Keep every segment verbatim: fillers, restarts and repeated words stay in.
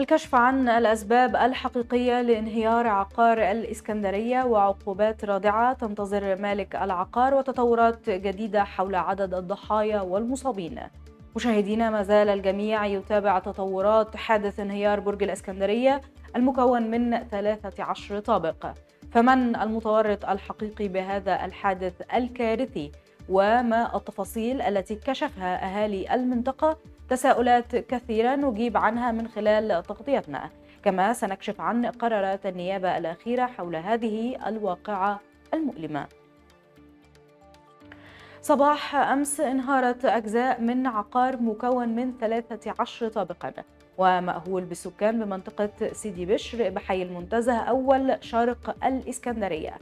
الكشف عن الأسباب الحقيقية لانهيار عقار الإسكندرية وعقوبات رادعة تنتظر مالك العقار وتطورات جديدة حول عدد الضحايا والمصابين. مشاهدينا، ما زال الجميع يتابع تطورات حادث انهيار برج الإسكندرية المكون من ثلاثة عشر طابق. فمن المتورط الحقيقي بهذا الحادث الكارثي؟ وما التفاصيل التي كشفها أهالي المنطقة؟ تساؤلات كثيرة نجيب عنها من خلال تغطيتنا، كما سنكشف عن قرارات النيابة الأخيرة حول هذه الواقعة المؤلمة. صباح أمس انهارت أجزاء من عقار مكون من ثلاثة عشر طابقاً ومأهول بالسكان بمنطقة سيدي بشر بحي المنتزه أول شرق الإسكندرية،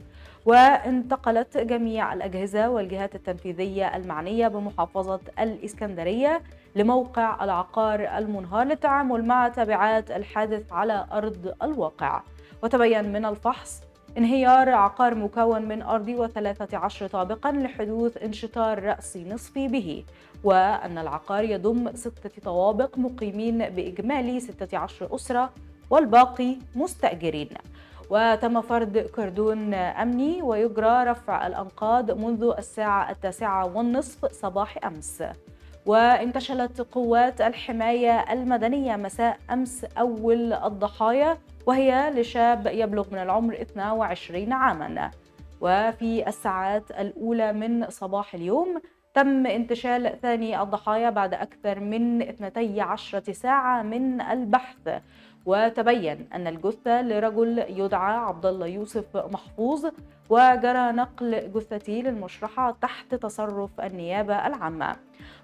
وانتقلت جميع الأجهزة والجهات التنفيذية المعنية بمحافظة الإسكندرية لموقع العقار المنهار للتعامل مع تبعات الحادث على أرض الواقع. وتبين من الفحص انهيار عقار مكون من أرضي وثلاثة عشر طابقاً لحدوث انشطار رأسي نصفي به، وأن العقار يضم ستة طوابق مقيمين بإجمالي ستة عشر أسرة والباقي مستأجرين. وتم فرض كردون أمني ويجرى رفع الأنقاض منذ الساعة التاسعة والنصف صباح أمس. وانتشلت قوات الحماية المدنية مساء أمس أول الضحايا، وهي لشاب يبلغ من العمر اثنين وعشرين عاماً. وفي الساعات الأولى من صباح اليوم تم انتشال ثاني الضحايا بعد أكثر من اثنتي عشرة ساعة من البحث. وتبين أن الجثة لرجل يدعى عبد الله يوسف محفوظ، وجرى نقل جثته للمشرحة تحت تصرف النيابة العامة.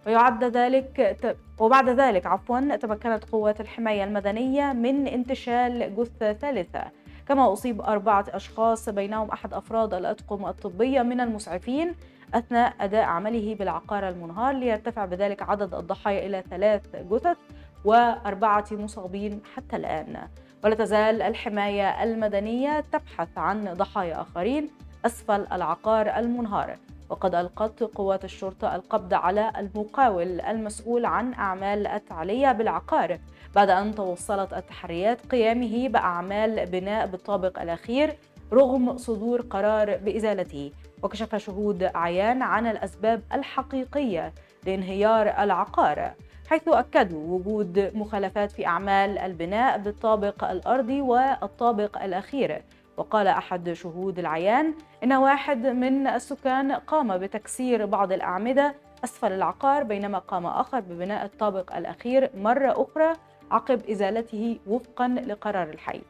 ويعد ذلك وبعد ذلك عفواً تمكنت قوات الحماية المدنية من انتشال جثة ثالثة، كما أصيب أربعة أشخاص بينهم أحد أفراد الأطقم الطبية من المسعفين أثناء أداء عمله بالعقار المنهار، ليرتفع بذلك عدد الضحايا إلى ثلاث جثث وأربعة مصابين حتى الآن. ولا تزال الحماية المدنية تبحث عن ضحايا آخرين أسفل العقار المنهار، وقد ألقت قوات الشرطة القبض على المقاول المسؤول عن أعمال التعلية بالعقار بعد أن توصلت التحريات قيامه بأعمال بناء بالطابق الأخير رغم صدور قرار بإزالته. وكشف شهود عيان عن الأسباب الحقيقية لانهيار العقار، حيث أكدوا وجود مخالفات في أعمال البناء بالطابق الأرضي والطابق الأخير. وقال أحد شهود العيان إن واحد من السكان قام بتكسير بعض الأعمدة أسفل العقار، بينما قام آخر ببناء الطابق الأخير مرة أخرى عقب إزالته وفقاً لقرار الحي.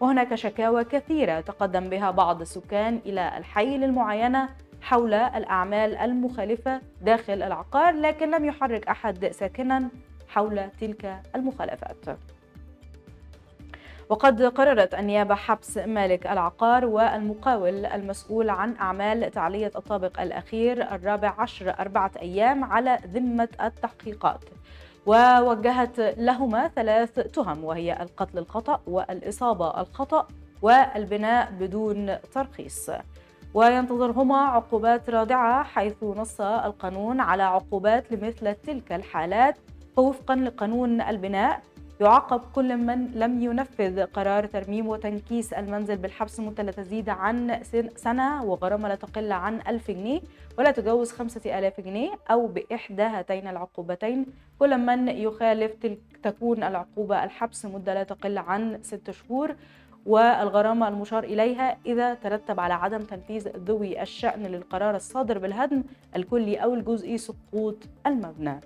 وهناك شكاوى كثيرة تقدم بها بعض السكان إلى الحي للمعاينة حول الأعمال المخالفة داخل العقار، لكن لم يحرك أحد ساكناً حول تلك المخالفات. وقد قررت النيابة حبس مالك العقار والمقاول المسؤول عن أعمال تعلية الطابق الأخير الرابع عشر أربعة أيام على ذمة التحقيقات، ووجهت لهما ثلاث تهم، وهي القتل الخطأ والإصابة الخطأ والبناء بدون ترخيص. وينتظرهما عقوبات رادعة، حيث نص القانون على عقوبات لمثل تلك الحالات. فوفقا لقانون البناء يعاقب كل من لم ينفذ قرار ترميم وتنكيس المنزل بالحبس مدة لا تزيد عن سنة وغرامة لا تقل عن ألف جنيه ولا تجاوز خمسة آلاف جنيه، أو بإحدى هاتين العقوبتين. كل من يخالف تلك تكون العقوبة الحبس مدة لا تقل عن ست شهور والغرامة المشار إليها إذا ترتب على عدم تنفيذ ذوي الشأن للقرار الصادر بالهدم الكلي أو الجزئي سقوط المبنى.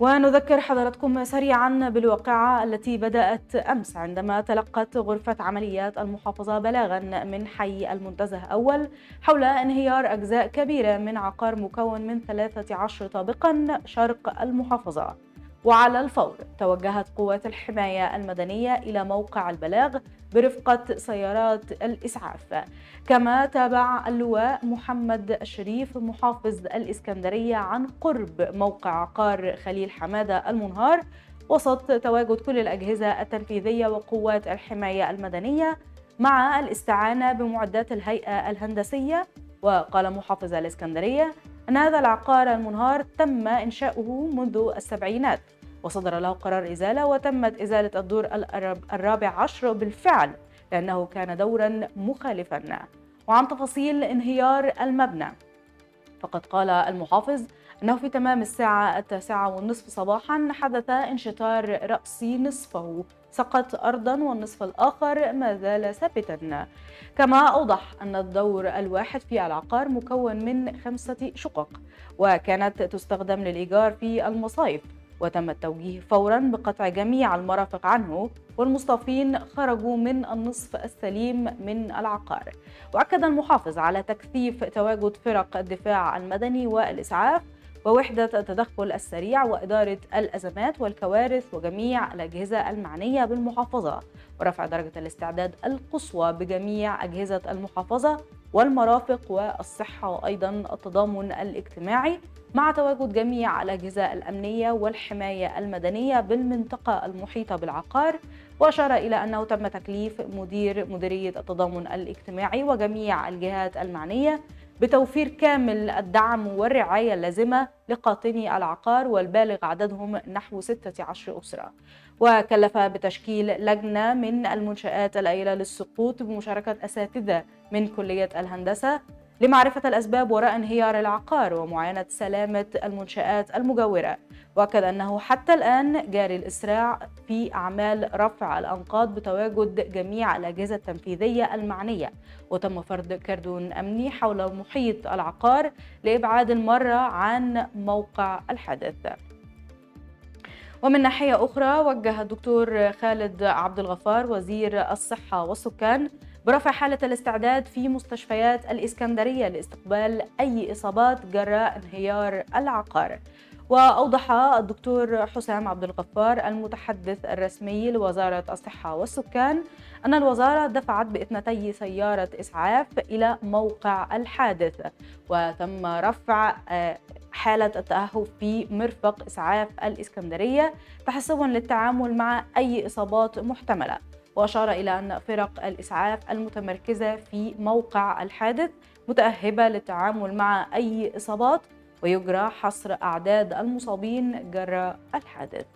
ونذكر حضراتكم سريعا بالواقعة التي بدأت أمس عندما تلقت غرفة عمليات المحافظة بلاغا من حي المنتزه أول حول انهيار أجزاء كبيرة من عقار مكون من ثلاثة عشر طابقا شرق المحافظة. وعلى الفور توجهت قوات الحماية المدنية إلى موقع البلاغ برفقة سيارات الإسعاف، كما تابع اللواء محمد الشريف محافظ الإسكندرية عن قرب موقع عقار خليل حماده المنهار، وسط تواجد كل الأجهزة التنفيذية وقوات الحماية المدنية مع الاستعانة بمعدات الهيئة الهندسية. وقال محافظ الإسكندرية أن هذا العقار المنهار تم إنشاؤه منذ السبعينات، وصدر له قرار إزالة، وتمت إزالة الدور الرابع عشر بالفعل لأنه كان دورا مخالفا. وعن تفاصيل انهيار المبنى، فقد قال المحافظ أنه في تمام الساعة التاسعة والنصف صباحا حدث انشطار رأسي، نصفه سقط أرضا والنصف الآخر ما زال ثابتا. كما أوضح أن الدور الواحد في العقار مكون من خمسة شقق وكانت تستخدم للإيجار في المصايف، وتم التوجيه فورا بقطع جميع المرافق عنه، والمصطفين خرجوا من النصف السليم من العقار. وأكد المحافظ على تكثيف تواجد فرق الدفاع المدني والإسعاف ووحدة التدخل السريع وإدارة الأزمات والكوارث وجميع الأجهزة المعنية بالمحافظة، ورفع درجة الاستعداد القصوى بجميع أجهزة المحافظة والمرافق والصحة، وأيضا التضامن الاجتماعي مع تواجد جميع الأجهزة الأمنية والحماية المدنية بالمنطقة المحيطة بالعقار. وأشار إلى أنه تم تكليف مدير مديرية التضامن الاجتماعي وجميع الجهات المعنية بتوفير كامل الدعم والرعاية اللازمة لقاطني العقار والبالغ عددهم نحو ستة عشر أسرة، وكلف بتشكيل لجنة من المنشآت الآيلة للسقوط بمشاركة أساتذة من كلية الهندسة لمعرفة الأسباب وراء انهيار العقار ومعاينة سلامة المنشآت المجاورة. وأكد أنه حتى الآن جاري الإسراع في أعمال رفع الأنقاض بتواجد جميع الأجهزة التنفيذية المعنية، وتم فرض كردون أمني حول محيط العقار لإبعاد المرة عن موقع الحادث. ومن ناحية أخرى، وجه الدكتور خالد عبد الغفار وزير الصحة والسكان برفع حالة الاستعداد في مستشفيات الإسكندرية لاستقبال أي إصابات جراء انهيار العقار. وأوضح الدكتور حسام عبد الغفار المتحدث الرسمي لوزارة الصحة والسكان أن الوزارة دفعت باثنتي سيارة إسعاف إلى موقع الحادث، وتم رفع حالة التأهب في مرفق إسعاف الإسكندرية تحسبا للتعامل مع أي إصابات محتملة. وأشار إلى أن فرق الإسعاف المتمركزة في موقع الحادث متأهبة للتعامل مع أي إصابات، ويجرى حصر أعداد المصابين جراء الحادث.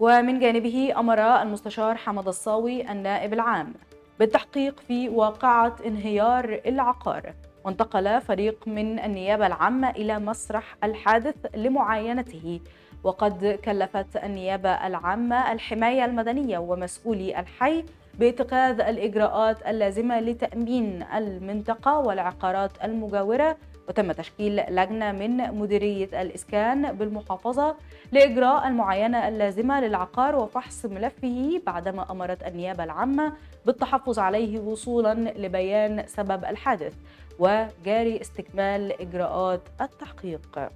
ومن جانبه أمر المستشار حمد الصاوي النائب العام بالتحقيق في واقعة انهيار العقار، وانتقل فريق من النيابة العامة إلى مسرح الحادث لمعاينته. وقد كلفت النيابة العامة الحماية المدنية ومسؤولي الحي باتخاذ الإجراءات اللازمة لتأمين المنطقة والعقارات المجاورة، وتم تشكيل لجنة من مديرية الإسكان بالمحافظة لإجراء المعاينة اللازمة للعقار وفحص ملفه، بعدما أمرت النيابة العامة بالتحفظ عليه وصولا لبيان سبب الحادث وجاري استكمال إجراءات التحقيق.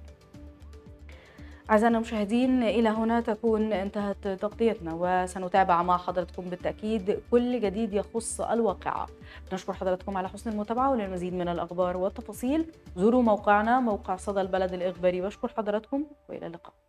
أعزائنا المشاهدين، إلى هنا تكون انتهت تغطيتنا، وسنتابع مع حضراتكم بالتأكيد كل جديد يخص الواقعة. نشكر حضراتكم على حسن المتابعة، وللمزيد من الأخبار والتفاصيل زوروا موقعنا موقع صدى البلد الإخباري. بشكر حضراتكم وإلى اللقاء.